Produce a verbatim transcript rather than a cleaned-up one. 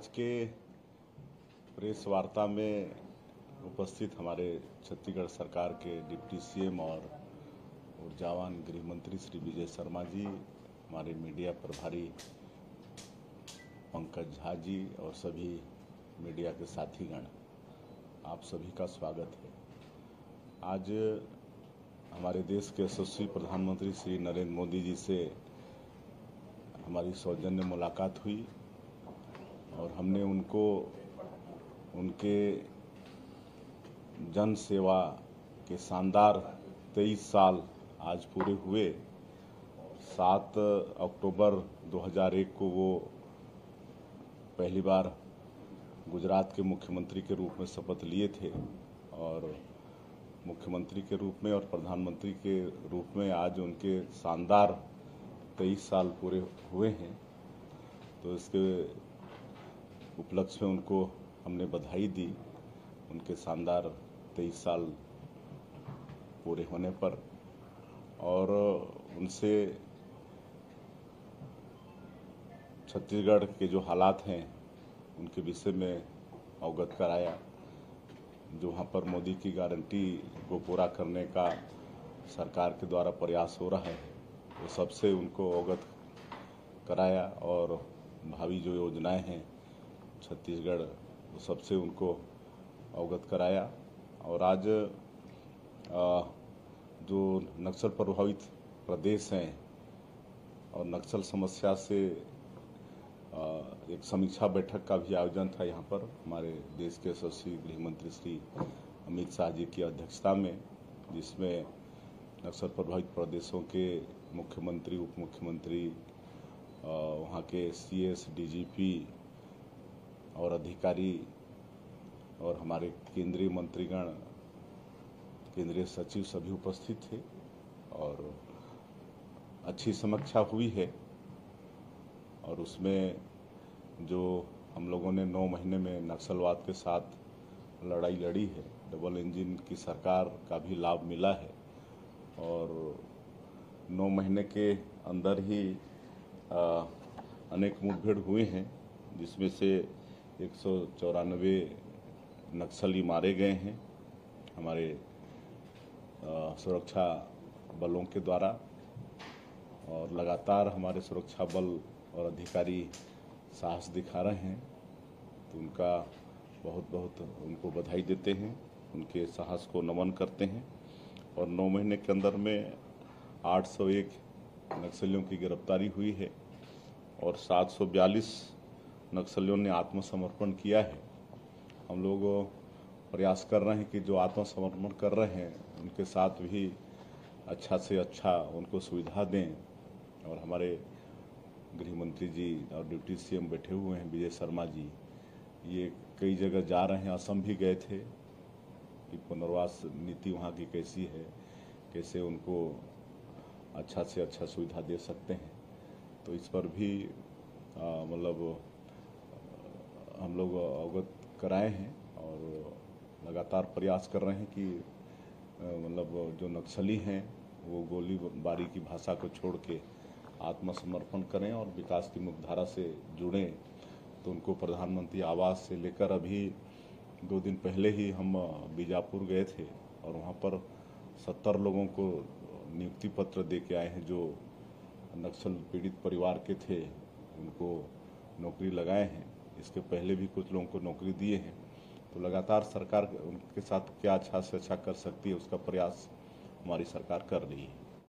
आज के प्रेस वार्ता में उपस्थित हमारे छत्तीसगढ़ सरकार के डिप्टी सीएम और ऊर्जावान गृह मंत्री श्री विजय शर्मा जी, हमारे मीडिया प्रभारी पंकज झा जी और सभी मीडिया के साथीगण, आप सभी का स्वागत है। आज हमारे देश के यशस्वी प्रधानमंत्री श्री नरेंद्र मोदी जी से हमारी सौजन्य मुलाकात हुई और हमने उनको उनके जन सेवा के शानदार तेईस साल आज पूरे हुए। सात अक्टूबर दो हज़ार एक को वो पहली बार गुजरात के मुख्यमंत्री के रूप में शपथ लिए थे और मुख्यमंत्री के रूप में और प्रधानमंत्री के रूप में आज उनके शानदार तेईस साल पूरे हुए हैं, तो इसके उपलक्ष्य में उनको हमने बधाई दी उनके शानदार तेईस साल पूरे होने पर। और उनसे छत्तीसगढ़ के जो हालात हैं उनके विषय में अवगत कराया, जो वहाँ पर मोदी की गारंटी को पूरा करने का सरकार के द्वारा प्रयास हो रहा है वो सबसे उनको अवगत कराया और भावी जो योजनाएं हैं छत्तीसगढ़ वो सबसे उनको अवगत कराया। और आज जो नक्सल प्रभावित प्रदेश हैं और नक्सल समस्या से एक समीक्षा बैठक का भी आयोजन था यहाँ पर हमारे देश के यशस्वी गृह मंत्री श्री अमित शाह जी की अध्यक्षता में, जिसमें नक्सल प्रभावित प्रदेशों के मुख्यमंत्री, उप मुख्यमंत्री, वहाँ के सीएस, डीजीपी और अधिकारी और हमारे केंद्रीय मंत्रीगण, केंद्रीय सचिव सभी उपस्थित थे और अच्छी समीक्षा हुई है। और उसमें जो हम लोगों ने नौ महीने में नक्सलवाद के साथ लड़ाई लड़ी है, डबल इंजन की सरकार का भी लाभ मिला है और नौ महीने के अंदर ही आ, अनेक मुठभेड़ हुए हैं जिसमें से एक सौ चौरानवे नक्सली मारे गए हैं हमारे आ, सुरक्षा बलों के द्वारा। और लगातार हमारे सुरक्षा बल और अधिकारी साहस दिखा रहे हैं, तो उनका बहुत बहुत उनको बधाई देते हैं, उनके साहस को नमन करते हैं। और नौ महीने के अंदर में आठ सौ एक नक्सलियों की गिरफ्तारी हुई है और सात सौ बयालीस नक्सलियों ने आत्मसमर्पण किया है। हम लोग प्रयास कर रहे हैं कि जो आत्मसमर्पण कर रहे हैं उनके साथ भी अच्छा से अच्छा उनको सुविधा दें। और हमारे गृह मंत्री जी और डिप्टी सीएम बैठे हुए हैं विजय शर्मा जी, ये कई जगह जा रहे हैं, असम भी गए थे कि पुनर्वास नीति वहाँ की कैसी है, कैसे उनको अच्छा से अच्छा सुविधा दे सकते हैं। तो इस पर भी मतलब हम लोग अवगत कराए हैं और लगातार प्रयास कर रहे हैं कि मतलब जो नक्सली हैं वो गोलीबारी की भाषा को छोड़ के आत्मसमर्पण करें और विकास की मुख्यधारा से जुड़ें। तो उनको प्रधानमंत्री आवास से लेकर अभी दो दिन पहले ही हम बीजापुर गए थे और वहाँ पर सत्तर लोगों को नियुक्ति पत्र दे के आए हैं, जो नक्सल पीड़ित परिवार के थे उनको नौकरी लगाए हैं। इसके पहले भी कुछ लोगों को नौकरी दिए हैं। तो लगातार सरकार उनके साथ क्या अच्छा से अच्छा कर सकती है उसका प्रयास हमारी सरकार कर रही है।